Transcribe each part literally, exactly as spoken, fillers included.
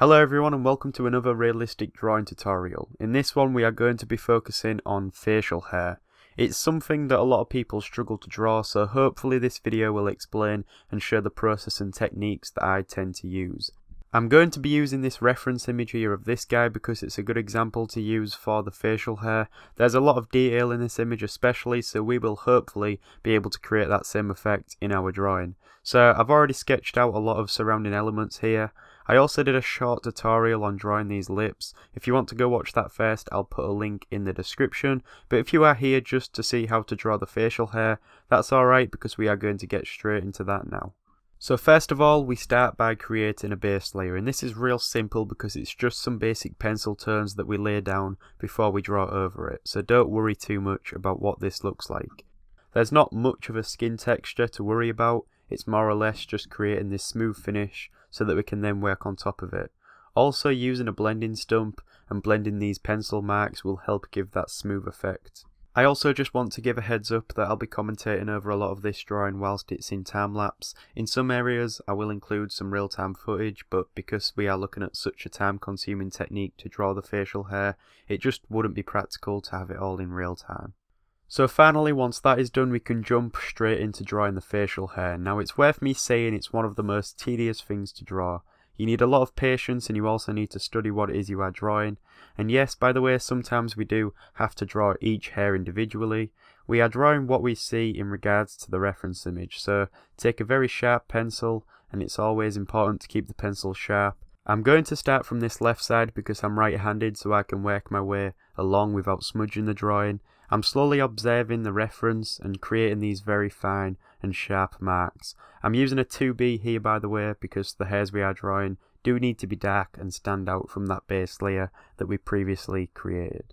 Hello everyone and welcome to another realistic drawing tutorial. In this one we are going to be focusing on facial hair. It's something that a lot of people struggle to draw, so hopefully this video will explain and show the process and techniques that I tend to use. I'm going to be using this reference image here of this guy because it's a good example to use for the facial hair. There's a lot of detail in this image especially, so we will hopefully be able to create that same effect in our drawing. So I've already sketched out a lot of surrounding elements here. I also did a short tutorial on drawing these lips. If you want to go watch that first, I'll put a link in the description. But if you are here just to see how to draw the facial hair, that's alright because we are going to get straight into that now. So first of all, we start by creating a base layer, and this is real simple because it's just some basic pencil turns that we lay down before we draw over it, so don't worry too much about what this looks like. There's not much of a skin texture to worry about. It's more or less just creating this smooth finish so that we can then work on top of it. Also, using a blending stump and blending these pencil marks will help give that smooth effect. I also just want to give a heads up that I'll be commentating over a lot of this drawing whilst it's in time lapse. In some areas I will include some real time footage, but because we are looking at such a time consuming technique to draw the facial hair, it just wouldn't be practical to have it all in real time. So finally, once that is done, we can jump straight into drawing the facial hair. Now, it's worth me saying it's one of the most tedious things to draw. You need a lot of patience and you also need to study what it is you are drawing. And yes, by the way, sometimes we do have to draw each hair individually. We are drawing what we see in regards to the reference image, so take a very sharp pencil, and it's always important to keep the pencil sharp. I'm going to start from this left side because I'm right-handed, so I can work my way along without smudging the drawing. I'm slowly observing the reference and creating these very fine and sharp marks. I'm using a two B here, by the way, because the hairs we are drawing do need to be dark and stand out from that base layer that we previously created.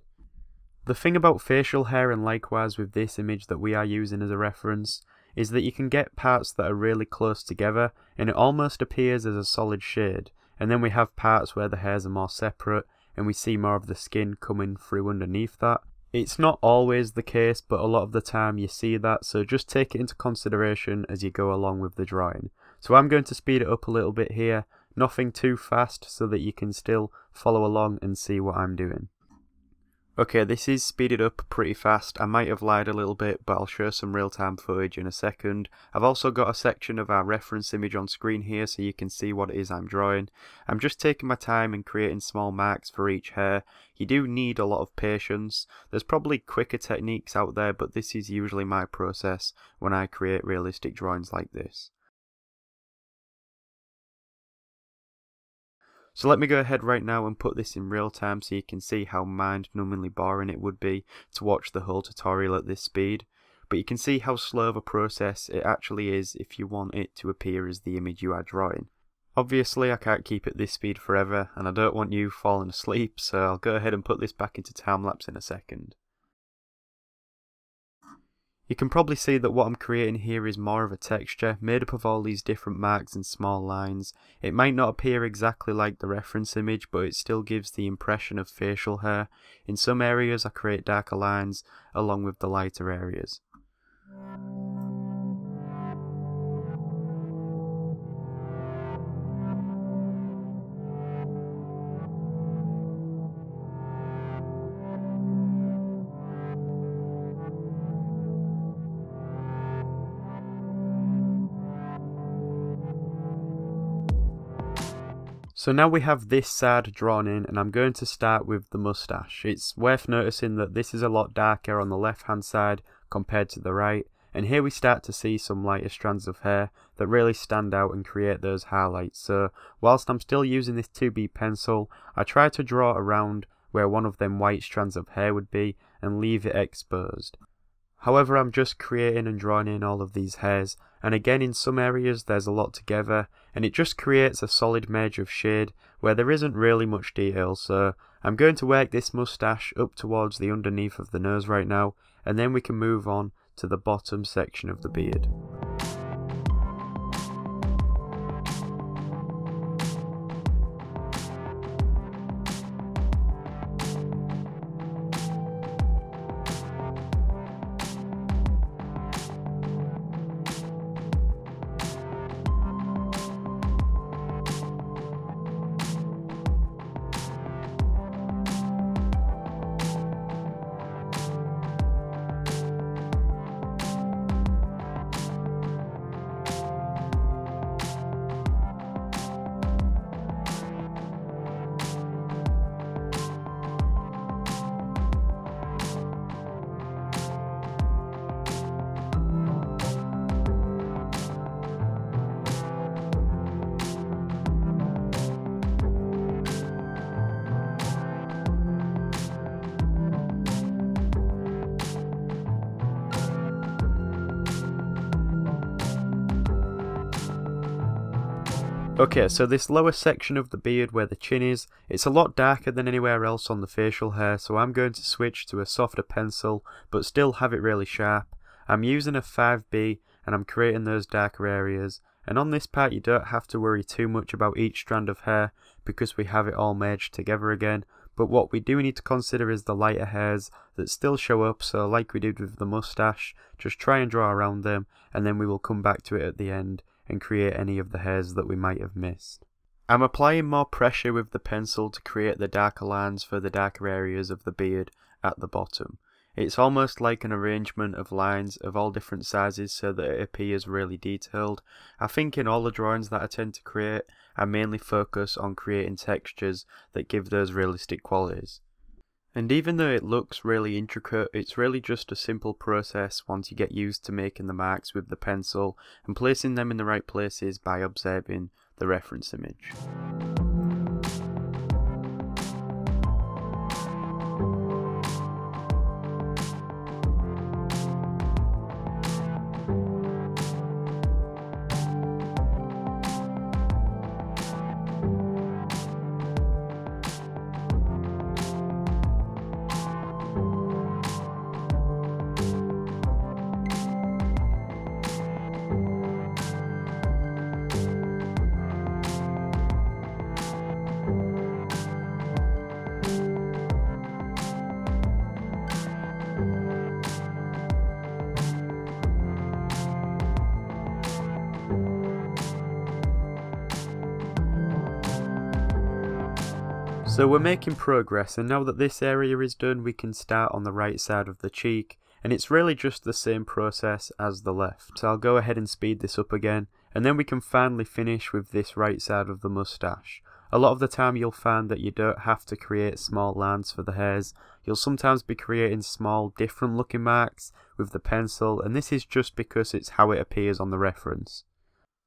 The thing about facial hair, and likewise with this image that we are using as a reference, is that you can get parts that are really close together and it almost appears as a solid shade. And then we have parts where the hairs are more separate and we see more of the skin coming through underneath that. It's not always the case, but a lot of the time you see that, so just take it into consideration as you go along with the drawing. So I'm going to speed it up a little bit here, nothing too fast so that you can still follow along and see what I'm doing. Okay, this is speeded up pretty fast. I might have lied a little bit, but I'll show some real-time footage in a second. I've also got a section of our reference image on screen here so you can see what it is I'm drawing. I'm just taking my time and creating small marks for each hair. You do need a lot of patience. There's probably quicker techniques out there, but this is usually my process when I create realistic drawings like this. So let me go ahead right now and put this in real time so you can see how mind-numbingly boring it would be to watch the whole tutorial at this speed. But you can see how slow of a process it actually is if you want it to appear as the image you are drawing. Obviously I can't keep it this speed forever and I don't want you falling asleep, so I'll go ahead and put this back into time-lapse in a second. You can probably see that what I'm creating here is more of a texture, made up of all these different marks and small lines. It might not appear exactly like the reference image, but it still gives the impression of facial hair. In some areas I create darker lines along with the lighter areas. So now we have this side drawn in, and I'm going to start with the moustache. It's worth noticing that this is a lot darker on the left hand side compared to the right, and here we start to see some lighter strands of hair that really stand out and create those highlights. So whilst I'm still using this two B pencil, I try to draw around where one of them white strands of hair would be and leave it exposed. However, I'm just creating and drawing in all of these hairs, and again in some areas there's a lot together and it just creates a solid merge of shade where there isn't really much detail, so I'm going to work this moustache up towards the underneath of the nose right now, and then we can move on to the bottom section of the beard. Okay, so this lower section of the beard where the chin is, it's a lot darker than anywhere else on the facial hair, so I'm going to switch to a softer pencil, but still have it really sharp. I'm using a five B, and I'm creating those darker areas, and on this part you don't have to worry too much about each strand of hair, because we have it all merged together again, but what we do need to consider is the lighter hairs that still show up, so like we did with the moustache, just try and draw around them, and then we will come back to it at the end and create any of the hairs that we might have missed. I'm applying more pressure with the pencil to create the darker lines for the darker areas of the beard at the bottom. It's almost like an arrangement of lines of all different sizes so that it appears really detailed. I think in all the drawings that I tend to create, I mainly focus on creating textures that give those realistic qualities. And even though it looks really intricate, it's really just a simple process once you get used to making the marks with the pencil and placing them in the right places by observing the reference image. So we're making progress, and now that this area is done we can start on the right side of the cheek, and it's really just the same process as the left. So I'll go ahead and speed this up again, and then we can finally finish with this right side of the moustache. A lot of the time you'll find that you don't have to create small lines for the hairs. You'll sometimes be creating small different looking marks with the pencil, and this is just because it's how it appears on the reference.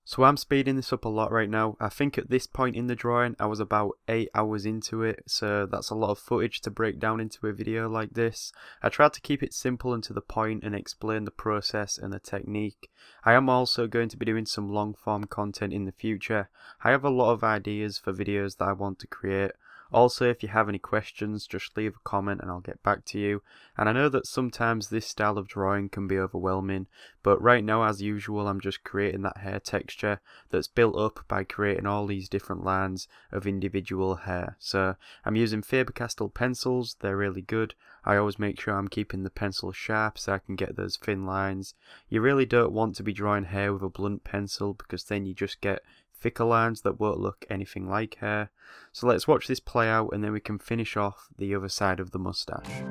So I'm speeding this up a lot right now. I think at this point in the drawing I was about eight hours into it, so that's a lot of footage to break down into a video like this. I tried to keep it simple and to the point and explain the process and the technique. I am also going to be doing some long form content in the future. I have a lot of ideas for videos that I want to create. Also, if you have any questions, just leave a comment and I'll get back to you. And I know that sometimes this style of drawing can be overwhelming, but right now, as usual, I'm just creating that hair texture that's built up by creating all these different lines of individual hair. So I'm using Faber-Castell pencils, they're really good. I always make sure I'm keeping the pencil sharp so I can get those thin lines. You really don't want to be drawing hair with a blunt pencil because then you just get thicker lines that won't look anything like hair. So let's watch this play out and then we can finish off the other side of the moustache.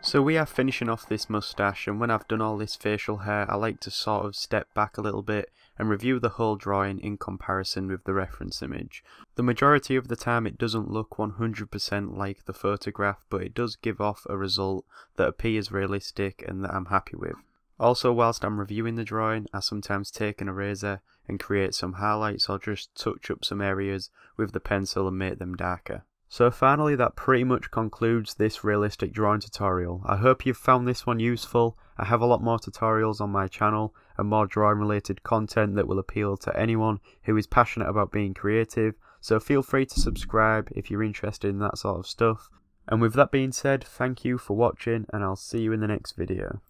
So we are finishing off this moustache, and when I've done all this facial hair I like to sort of step back a little bit and review the whole drawing in comparison with the reference image. The majority of the time it doesn't look one hundred percent like the photograph, but it does give off a result that appears realistic and that I'm happy with. Also, whilst I'm reviewing the drawing, I sometimes take an eraser and create some highlights or just touch up some areas with the pencil and make them darker. So finally, that pretty much concludes this realistic drawing tutorial. I hope you've found this one useful. I have a lot more tutorials on my channel and more drawing related content that will appeal to anyone who is passionate about being creative, so feel free to subscribe if you're interested in that sort of stuff. And with that being said, thank you for watching and I'll see you in the next video.